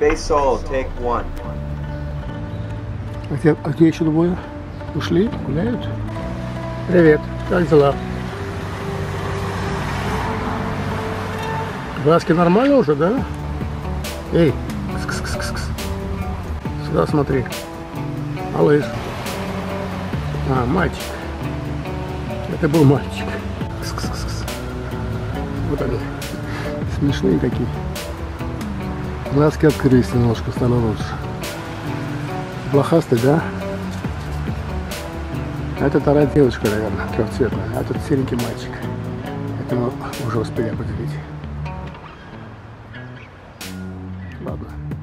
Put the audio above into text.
Bass solo, take one. А где еще двое? Ушли? Гуляют? Привет, как дела? Глазки нормально уже, да? Эй, кс-кс-кс-кс. Сюда смотри. Малыш. А, мальчик. Это был мальчик. Кс-кс-кс-кс. Вот они. Смешные какие. Глазки открылись немножко, стало лучше. Блохастый, да? Это вторая девочка, наверное, трехцветная. А тут серенький мальчик. Это мы уже успели определить. Ладно.